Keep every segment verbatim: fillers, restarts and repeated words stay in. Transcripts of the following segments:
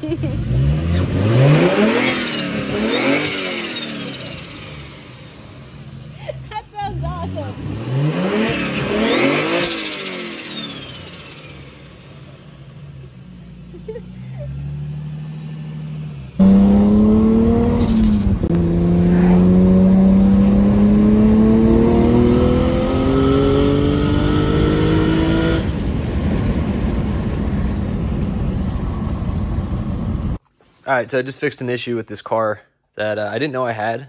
That sounds awesome. All right, so I just fixed an issue with this car that uh, I didn't know I had,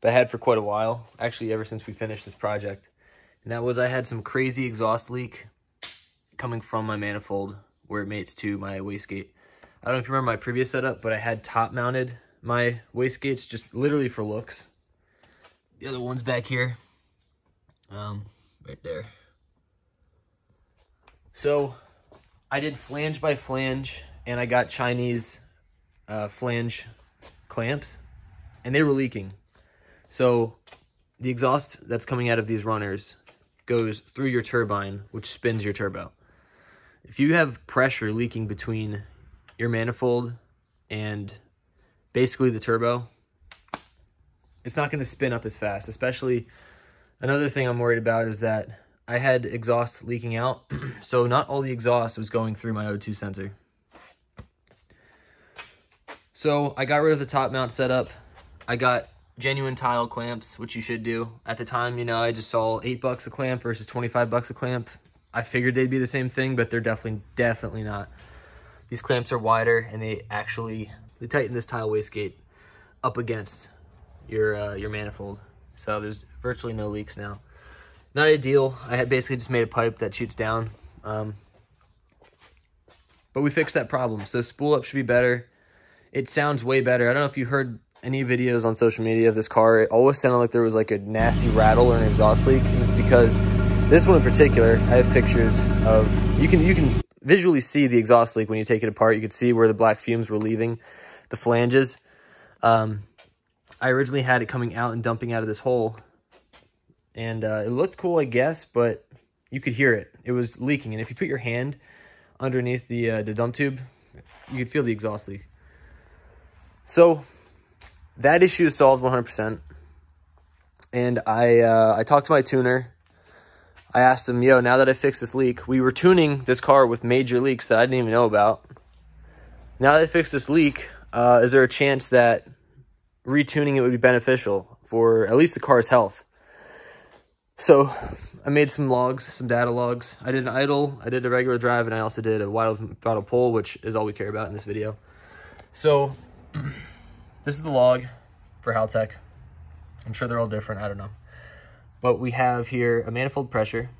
but I had for quite a while, actually ever since we finished this project. And that was I had some crazy exhaust leak coming from my manifold where it mates to my wastegate. I don't know if you remember my previous setup, but I had top mounted my wastegates just literally for looks. The other one's back here, um, right there. So I did flange by flange and I got Chinese Uh, flange clamps and they were leaking. So the exhaust that's coming out of these runners goes through your turbine, which spins your turbo. If you have pressure leaking between your manifold and basically the turbo, it's not going to spin up as fast. Especially another thing I'm worried about is that I had exhaust leaking out, so not all the exhaust was going through my O two sensor. So I got rid of the top mount setup. I got genuine TiAL clamps, which you should do. At the time, you know, I just saw eight bucks a clamp versus twenty-five bucks a clamp. I figured they'd be the same thing, but they're definitely, definitely not. These clamps are wider and they actually, they tighten this TiAL wastegate up against your, uh, your manifold. So there's virtually no leaks now. Not ideal. I had basically just made a pipe that shoots down. Um, but we fixed that problem. So spool up should be better. It sounds way better. I don't know if you heard any videos on social media of this car. It always sounded like there was like a nasty rattle or an exhaust leak. And it's because this one in particular, I have pictures of, you can, you can visually see the exhaust leak when you take it apart. You could see where the black fumes were leaving the flanges. Um, I originally had it coming out and dumping out of this hole. And uh, it looked cool, I guess, but you could hear it. It was leaking. And if you put your hand underneath the, uh, the dump tube, you could feel the exhaust leak. So that issue is solved one hundred percent. And I uh, I talked to my tuner. I asked him, yo, now that I fixed this leak, we were tuning this car with major leaks that I didn't even know about. Now that I fixed this leak, uh, is there a chance that retuning it would be beneficial for at least the car's health? So I made some logs, some data logs. I did an idle, I did a regular drive, and I also did a wide open throttle pull, which is all we care about in this video. So this is the log for Haltech. I'm sure they're all different, I don't know. But we have here a manifold pressure,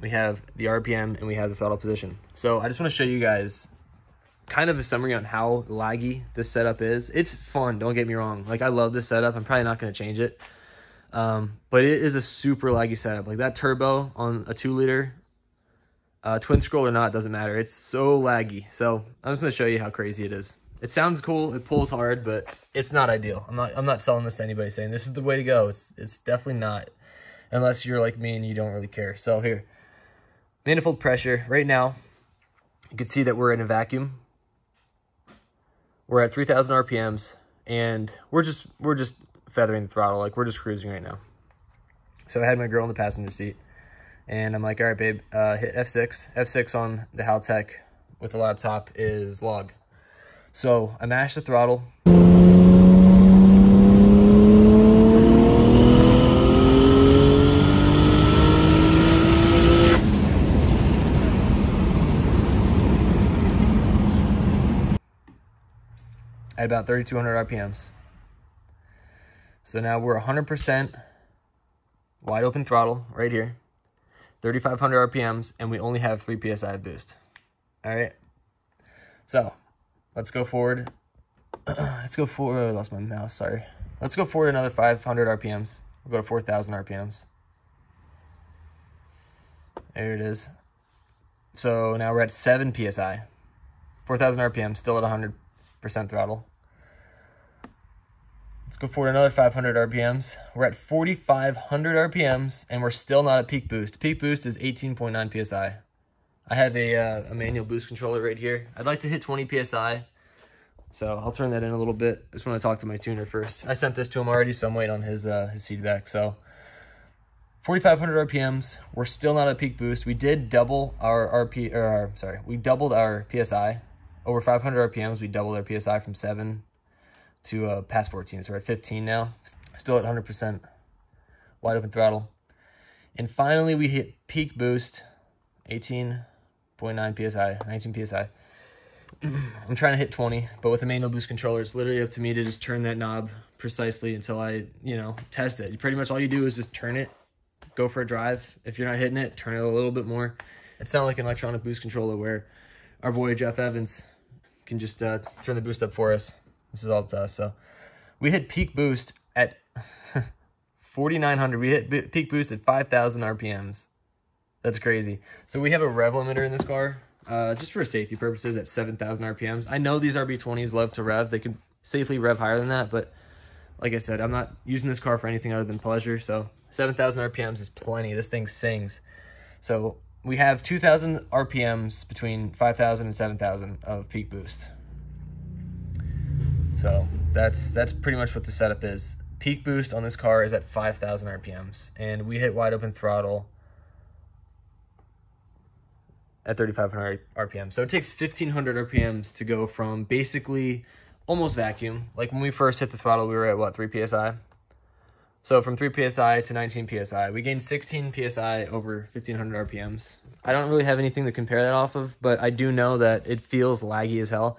we have the R P M, and we have the throttle position. So I just wanna show you guys kind of a summary on how laggy this setup is. It's fun, don't get me wrong. Like, I love this setup, I'm probably not gonna change it. Um, but it is a super laggy setup. Like, that turbo on a two liter, uh, twin scroll or not, doesn't matter. It's so laggy. So I'm just gonna show you how crazy it is. It sounds cool, it pulls hard, but it's not ideal. I'm not I'm not selling this to anybody saying this is the way to go. It's it's definitely not, unless you're like me and you don't really care. So here, manifold pressure. Right now, you can see that we're in a vacuum. We're at three thousand R P Ms, and we're just we're just feathering the throttle. Like, we're just cruising right now. So I had my girl in the passenger seat, and I'm like, all right, babe, uh, hit F six. F six on the Haltech with a laptop is log. So I mash the throttle. At about thirty-two hundred R P Ms. So now we're one hundred percent wide open throttle right here. thirty-five hundred R P Ms, and we only have three P S I of boost. All right. So let's go forward. Let's go forward. Oh, I lost my mouse. Sorry. Let's go forward another five hundred R P Ms. We'll go to four thousand R P Ms. There it is. So now we're at seven P S I. four thousand R P Ms, still at one hundred percent throttle. Let's go forward another five hundred R P Ms. We're at forty-five hundred R P Ms, and we're still not at peak boost. Peak boost is eighteen point nine P S I. I have a, uh, a manual boost controller right here. I'd like to hit twenty P S I, so I'll turn that in a little bit. I just want to talk to my tuner first. I sent this to him already, so I'm waiting on his, uh, his feedback. So forty-five hundred R P Ms. We're still not at peak boost. We did double our R P, or our, sorry, we doubled our P S I. Over five hundred R P Ms, we doubled our P S I from seven to uh, past fourteen, so we're at fifteen now. Still at one hundred percent wide open throttle. And finally, we hit peak boost, eighteen point nine P S I, nineteen P S I. I'm trying to hit twenty, but with a manual boost controller, it's literally up to me to just turn that knob precisely until I, you know, test it. Pretty much all you do is just turn it, go for a drive. If you're not hitting it, turn it a little bit more. It's not like an electronic boost controller where our boy Jeff Evans can just uh, turn the boost up for us. This is all up to us. So we hit peak boost at forty-nine hundred. We hit peak boost at five thousand R P Ms. That's crazy. So we have a rev limiter in this car, uh, just for safety purposes, at seven thousand R P Ms. I know these R B twenties love to rev. They can safely rev higher than that, but like I said, I'm not using this car for anything other than pleasure. So seven thousand R P Ms is plenty. This thing sings. So we have two thousand R P Ms between five thousand and seven thousand of peak boost. So that's that's pretty much what the setup is. Peak boost on this car is at five thousand R P Ms, and we hit wide open throttle at thirty-five hundred R P Ms. So it takes fifteen hundred R P Ms to go from basically almost vacuum. Like when we first hit the throttle, we were at what, three P S I? So from three P S I to nineteen P S I, we gained sixteen P S I over fifteen hundred R P Ms. I don't really have anything to compare that off of, but I do know that it feels laggy as hell.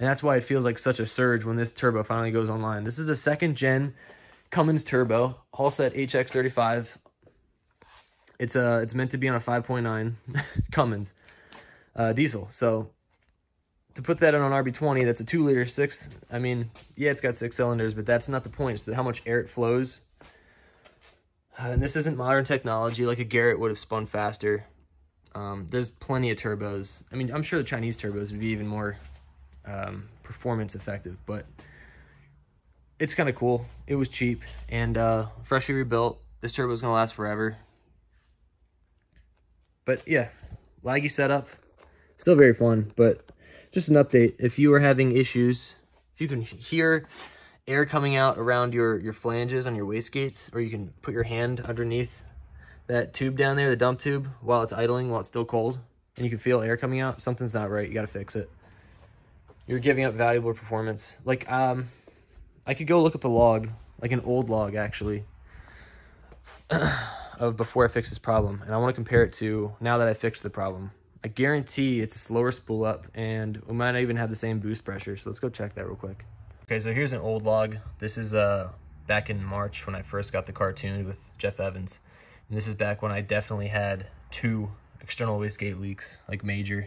And that's why it feels like such a surge when this turbo finally goes online. This is a second gen Cummins turbo, Holset H X thirty-five. It's uh it's meant to be on a five point nine Cummins uh, diesel. So to put that in on R B twenty, that's a two liter six. I mean, yeah, it's got six cylinders, but that's not the point. It's how much air it flows. Uh, and this isn't modern technology. Like a Garrett would have spun faster. Um, there's plenty of turbos. I mean, I'm sure the Chinese turbos would be even more um, performance effective, but it's kind of cool. It was cheap and uh, freshly rebuilt. This turbo is going to last forever. But yeah, laggy setup. Still very fun, but just an update. If you are having issues, if you can hear air coming out around your, your flanges on your wastegates, or you can put your hand underneath that tube down there, the dump tube, while it's idling, while it's still cold, and you can feel air coming out, something's not right. You got to fix it. You're giving up valuable performance. Like, um... I could go look up a log, like an old log actually, of before I fixed this problem. And I want to compare it to now that I fixed the problem. I guarantee it's a slower spool up and we might not even have the same boost pressure. So let's go check that real quick. Okay, so here's an old log. This is uh, back in March when I first got the car tuned with Jeff Evans. And this is back when I definitely had two external wastegate leaks, like major.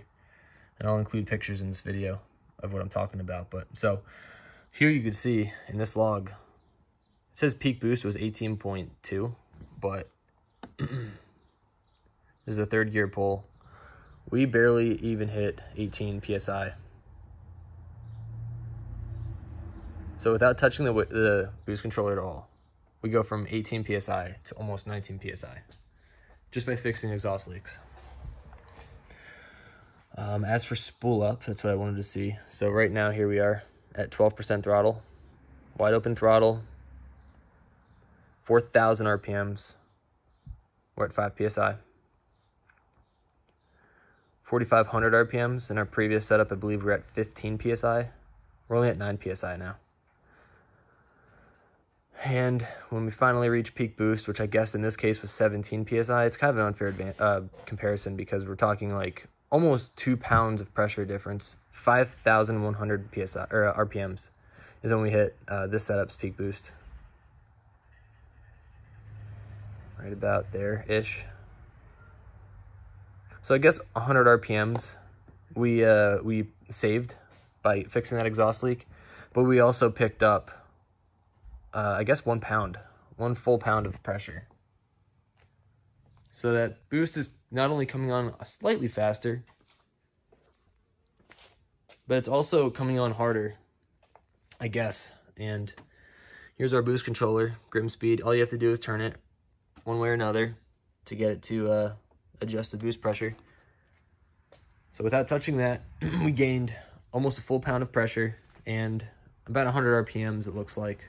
And I'll include pictures in this video of what I'm talking about. But so, here you can see in this log, it says peak boost was eighteen point two, but there's a third gear pull. We barely even hit eighteen P S I. So without touching the, the boost controller at all, we go from eighteen P S I to almost nineteen P S I just by fixing exhaust leaks. Um, as for spool up, that's what I wanted to see. So right now, here we are at twelve percent throttle, wide open throttle, four thousand R P Ms, we're at five P S I. forty-five hundred R P Ms in our previous setup, I believe we're at fifteen P S I. We're only at nine P S I now. And when we finally reach peak boost, which I guess in this case was seventeen P S I, it's kind of an unfair uh, comparison because we're talking like almost two pounds of pressure difference. Five thousand one hundred P S I or uh, R P Ms is when we hit uh, this setup's peak boost. Right about there ish. So I guess one hundred R P Ms we uh, we saved by fixing that exhaust leak, but we also picked up uh, I guess one pound, one full pound of pressure. So that boost is not only coming on slightly faster, but it's also coming on harder, I guess. And here's our boost controller, GrimmSpeed. All you have to do is turn it one way or another to get it to uh, adjust the boost pressure. So without touching that, we gained almost a full pound of pressure and about one hundred R P Ms, it looks like,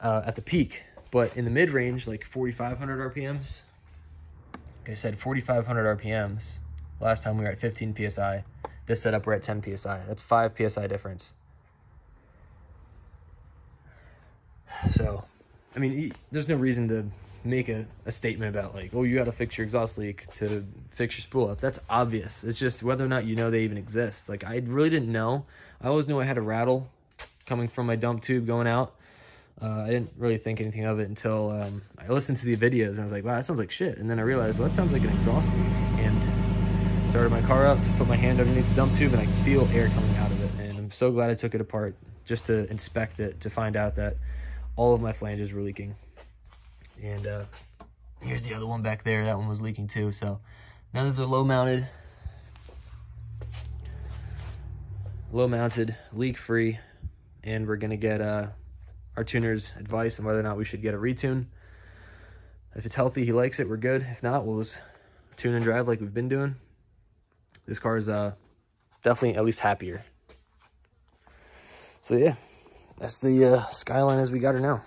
uh, at the peak. But in the mid-range, like forty-five hundred R P Ms, like I said, forty-five hundred R P Ms. Last time we were at fifteen P S I. This setup, we're at ten P S I. That's five P S I difference. So, I mean, there's no reason to make a, a statement about like, oh, you got to fix your exhaust leak to fix your spool up. That's obvious. It's just whether or not you know they even exist. Like, I really didn't know. I always knew I had a rattle coming from my dump tube going out. Uh, I didn't really think anything of it until um, I listened to the videos and I was like, wow, that sounds like shit. And then I realized, well, that sounds like an exhaust leak. And started my car up, put my hand underneath the dump tube, and I feel air coming out of it. And I'm so glad I took it apart just to inspect it, to find out that all of my flanges were leaking. And uh, here's the other one back there. That one was leaking too. So now that they're low mounted, low mounted, leak free, and we're gonna get uh, our tuner's advice on whether or not we should get a retune. If it's healthy, he likes it, we're good. If not, we'll just tune and drive like we've been doing. This car is uh, definitely at least happier. So yeah, that's the uh, Skyline as we got her now.